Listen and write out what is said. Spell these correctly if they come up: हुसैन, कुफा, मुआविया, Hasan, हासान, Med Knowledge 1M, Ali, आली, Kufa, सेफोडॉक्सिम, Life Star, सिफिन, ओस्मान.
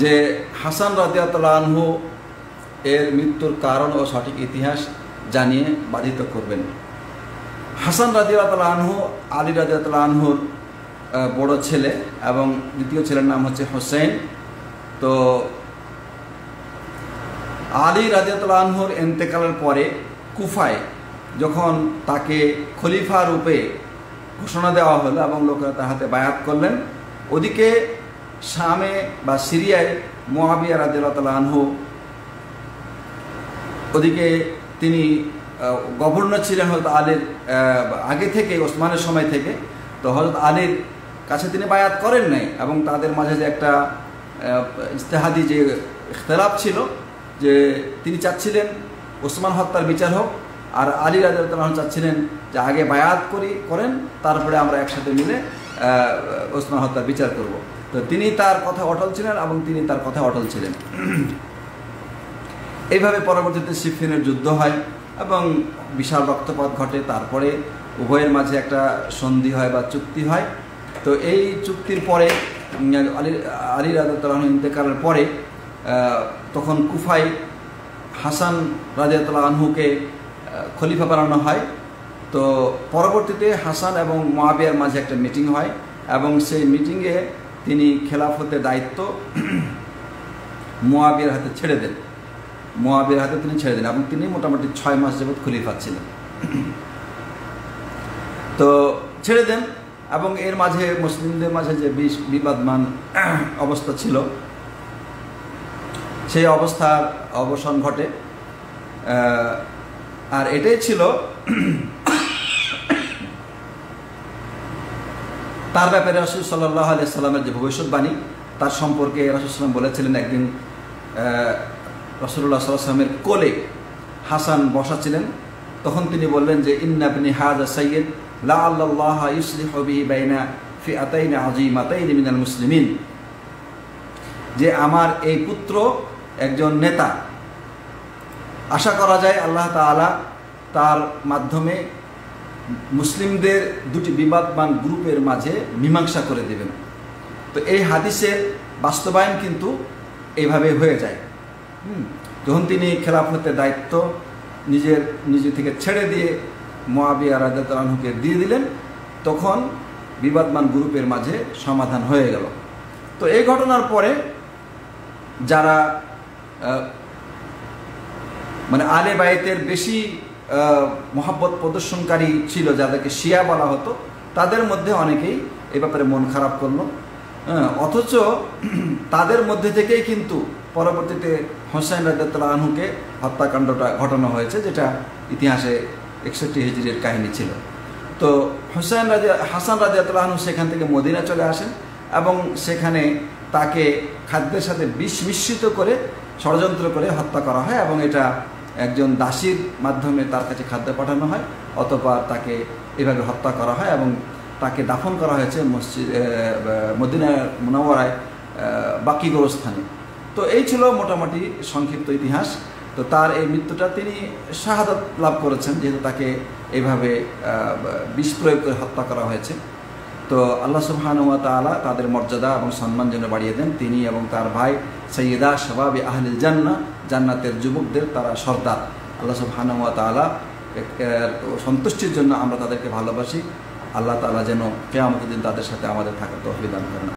जे हासान रादियाल्लाहु आनहु एर मृत्युर कारण और सठिक इतिहास जानिए बाधित करबेन। हासान रादियाल्लाहु आनहु आली रादियाल्लाहु आनहुर बड़ो छेले एवं द्वितीय छेलेर नाम हच्छे हुसैन। तो आली रादियाल्लाहु आनहुर इंतेकालेर परे कुफाय जखन ताके खलिफा रूपे घोषणा देवा हलो एवं लोकेरा तार हाथे बायात करलेन, ओदिके शामे बा सिरियाय मुआविया रादियाल्लाहु आनहु ओदिके तिनी गवर्नर छिलेन हजरत आलीर आगे थेके ओस्मानेर समय थेके। तो हजरत आलीर काछे तिनी बायात करेन नाई एबं तादेर माझे जे एकटा इजतेहादी जे इख्तिलाफ छिलो जे तिनी चाच्छिलेन ओस्मान हत्यार विचार होक और आली रादियाल्लाहु आनहु चाच्छिलेन जे आगे बायात करेन तारपरे आमरा एकसाथे मिले ओस्मान हत्यार विचार करब। तो तिनी तार कथा अटल छिलेन एबं तिनी तार कथा अटल छिलेन। এইভাবে পরবর্তীতে সিফিনের যুদ্ধ হয় এবং বিশাল রক্তপাত ঘটে। তারপরে উভয়ের মাঝে একটা সন্ধি হয় বা চুক্তি হয়। তো এই চুক্তির পরে আলী রাদিয়াল্লাহু আনহু ইন্তেকালের পরে তখন কুফায় হাসান রাদিয়াল্লাহু আনহুকে খলিফা বানানো হয়। তো পরবর্তীতে হাসান এবং মুয়াবিয়ার মাঝে একটা মিটিং হয় এবং সেই মিটিংয়ে তিনি খেলাফতের দায়িত্ব মুয়াবিয়ার হাতে ছেড়ে দেন। मुआवियार हाथे तिनि छेड़े दिलेन एबं तिनि मोटामुटी 6 मास यावत खलीफा छिलेन। तो छेड़े दें एबं एर माझे मुस्लिमदेर माझे जे विवादमान अवस्था छिलो सेई अवस्थार अवसान घटे। आर एटाई छिलो तार ब्यापारे रासूल सल्लल्लाहु आलैहि वासाल्लामेर जे भविष्यवाणी तार सम्पर्के रासूल सल्लल्लाहु आलैहि वासाल्लाम बोलेछिलेन एकदिन रसूलुल्लाह सल्लल्लाहु अलैहि वसल्लम कोले हासान बसा छिलेन। तखन तिनि बोललेन जे इन्ना इब्नी हाजा सय्यद लअल्लाह युसलिहु बिही बैना फिअतैन अजीमतैन मिनाल मुस्लिमीन, जे आमार एई पुत्र एकजन नेता, आशा करा जाय आल्लाह ताआला तार माध्यमे मुस्लिमदेर दुटी विवादमान ग्रुपेर माझे मीमांसा करे दिबेन। तो एई हादिसेर बास्तबायन किन्तु एइभाबे हये जाय। जखन तिनि खेलाफतेर दायित्व निजे थेके छेड़े दिए मुआविया रादियाल्लाहु आनहुके दिए दिलेन, तखन विवादमान ग्रुपेर माझे समाधान हये गेल। तो एई घटनार परे जारा माने आले बायतेर बेशी मोहब्बत प्रदर्शनकारी छिलो, जादेरके शिया बला हतो, तादेर मध्य अनेकेई एई ब्यापारे मन खाराप करलो। अथच तादेर मध्य थेकेई किन्तु परवर्तीते हुसैन रादियाल्लाहु आनहु के हत्याकांडटा घटना हयेछे, जेटा इतिहासे 61 हिजरिर काहिनी छिलो। तो हासान रादियाल्लाहु आनहु सेखान थेके मदिना चले आसेन एबं सेखाने ताके खाद्येर साथे विष मिश्रित करे षड़यंत्र करे हत्या करा हय एबं एटा एकजन दासीर माध्यमे तार काछे खाद्य पाठानो हय, अथवा ताके एइभाबे हत्या करा हय एबं ताके दाफन करा हयेछे मस्जिद मदिना मुनाव्वराय बाकी गोरस्ताने। तो ये छिलो मोटामुटी संक्षिप्त इतिहास। तो तार ए मृत्युटा तिनि शाहादत लाभ करेछेन, जेहेतु ताके एइभाबे विष प्रयोग करे हत्या करा हयेछे। तो आल्लाह सुबहानाहु वा ताआला तादेर मर्यादा एबं सम्मान जेन बाड़िये देन। तिनि एबं तार भाई सय्यिदा शबाबे आहलिल जान्नाह, जान्नातेर युवकदेर तारा सरदार। आल्लाह सुबहानाहु वा ताआला सन्तुष्टिर जोन्नो आमरा तादेरके भालोबासि। आल्लाह ताआला जेन कियामतेर दिन तादेर साथे आमादेर थाकार तौफिक दान करेन।